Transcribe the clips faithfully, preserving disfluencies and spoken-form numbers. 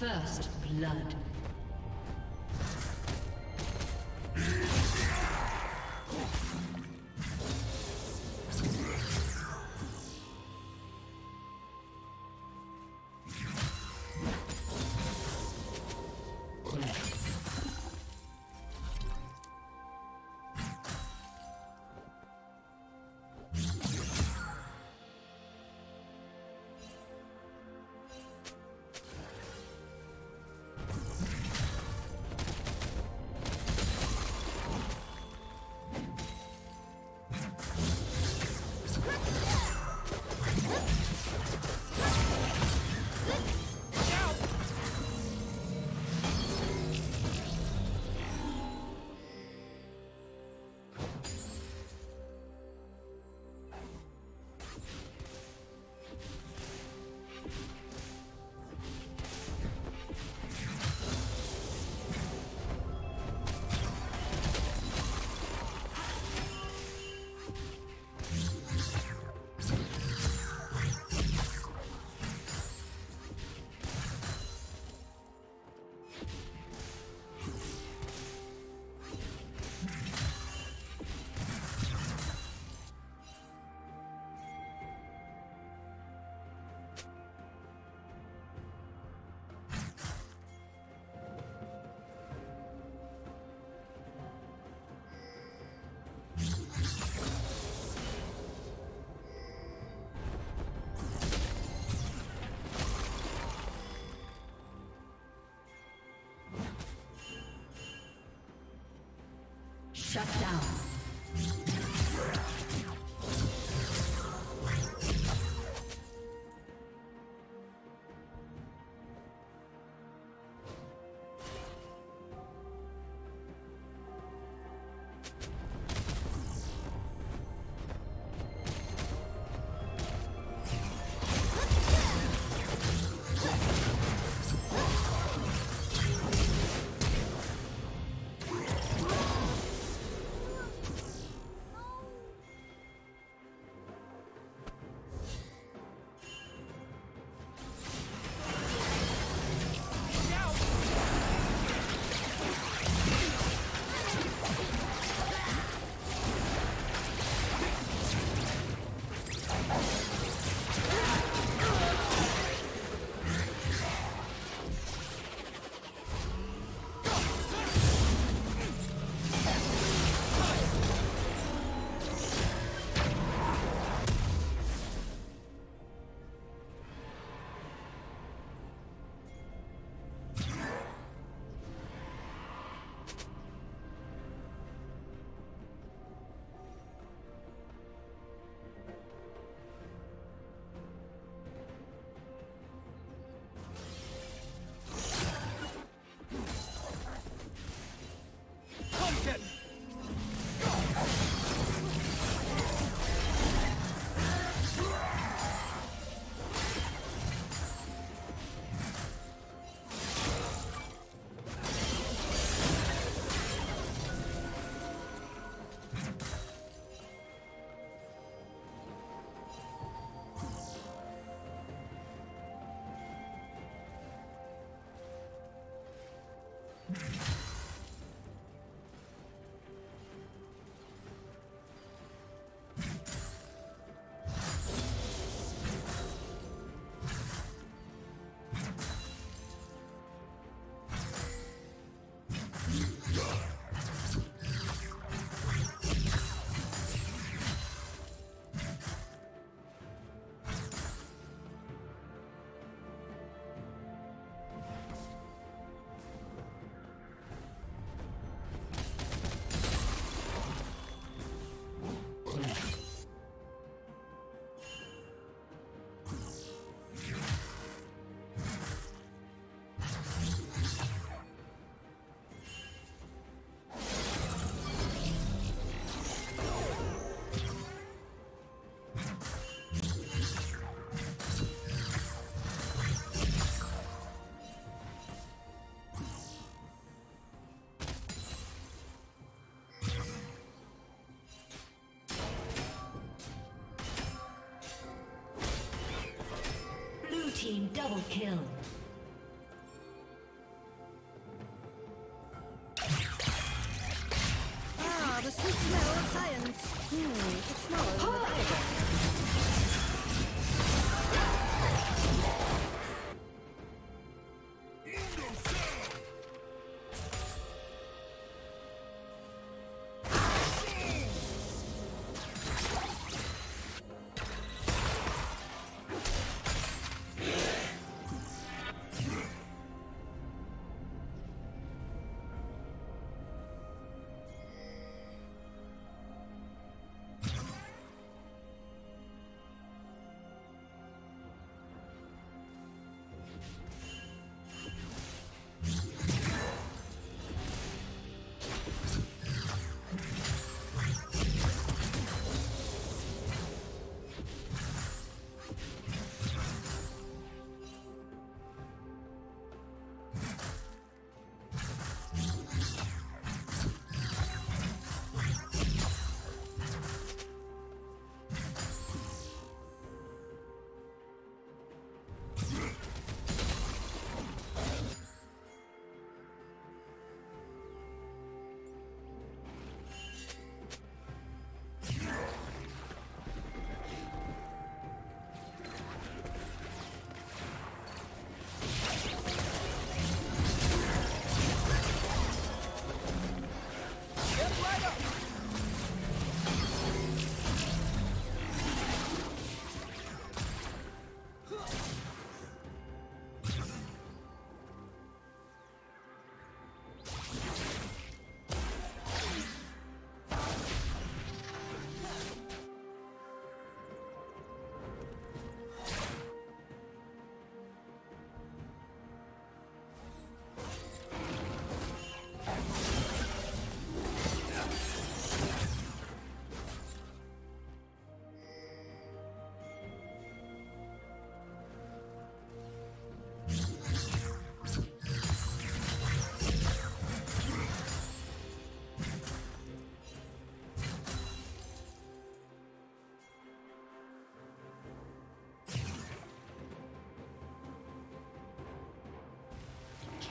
First blood. Shut down. Double kill. Hmm, it's smaller than the tiger.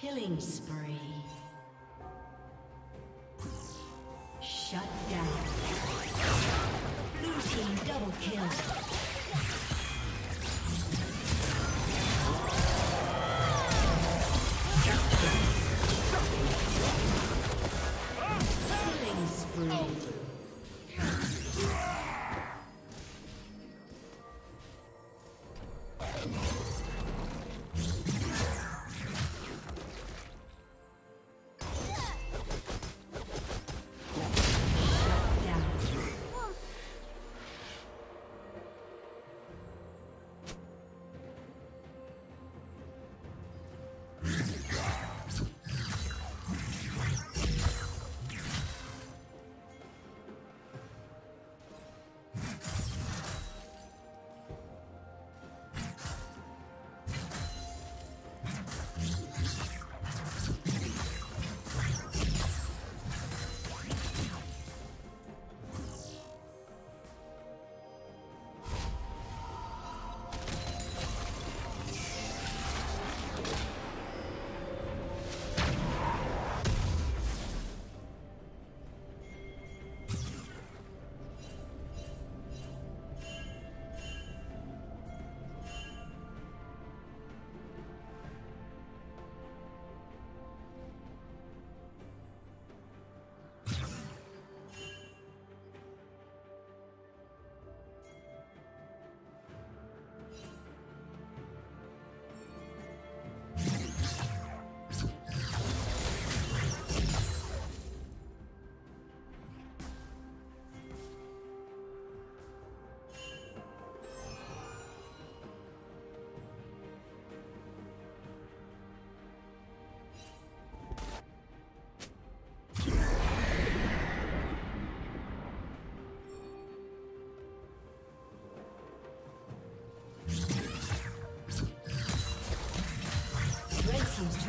Killing spree. Shut down. Blue team double kill.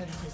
It has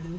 Blue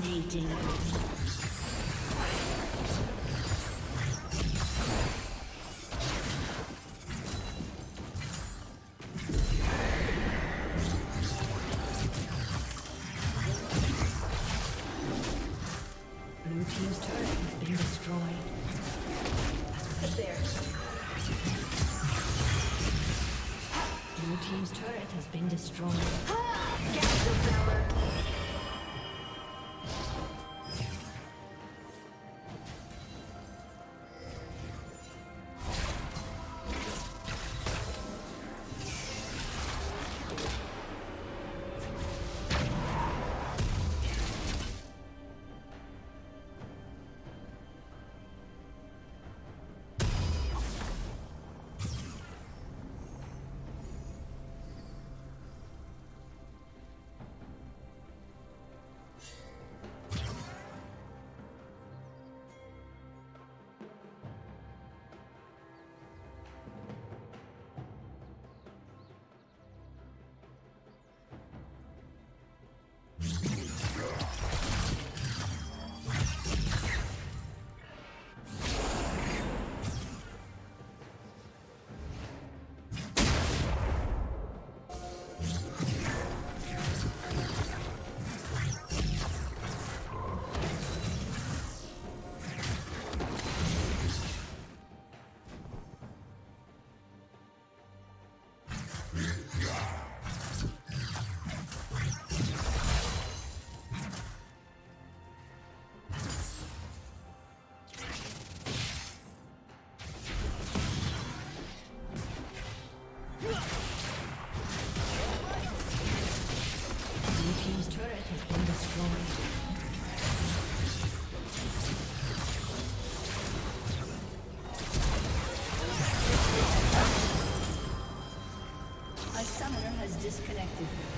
Dominating. Disconnected.